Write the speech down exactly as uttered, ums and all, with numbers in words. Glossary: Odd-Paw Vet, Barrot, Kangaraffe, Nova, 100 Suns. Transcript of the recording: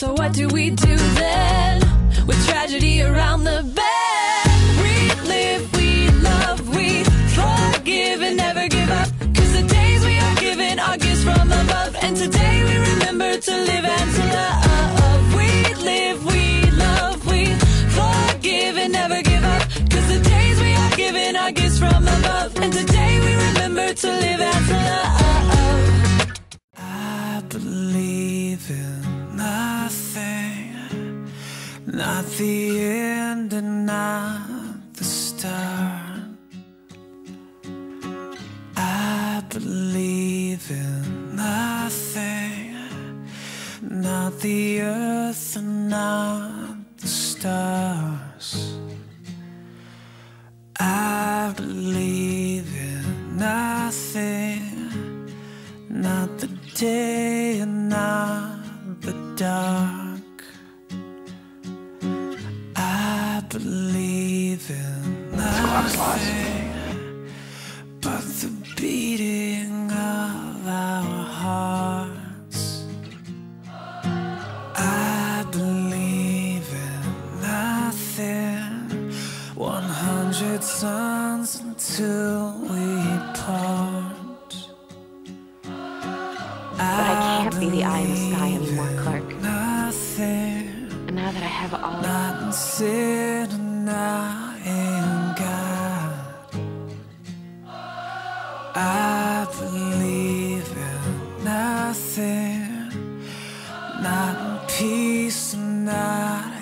So what do we do then, with tragedy around the bend? We live, we love, we forgive and never give up, 'cause the days we are given are gifts from above. And today we remember to live and to love. We live, we love, we forgive and never give up, 'cause the days we are given are gifts from above. And today we remember to live and to love. I believe in nothing, not the end and not the start. I believe in nothing, not the earth and not the stars. I believe in nothing, not the day and not the dark. Believe in nothing but the beating of our hearts. I believe in nothing, one hundred suns until we part. But I can't be the eye in the sky anymore, Clark. Nothing. And now that I have all of not in sin and not in God. I believe in nothing, not in peace and not in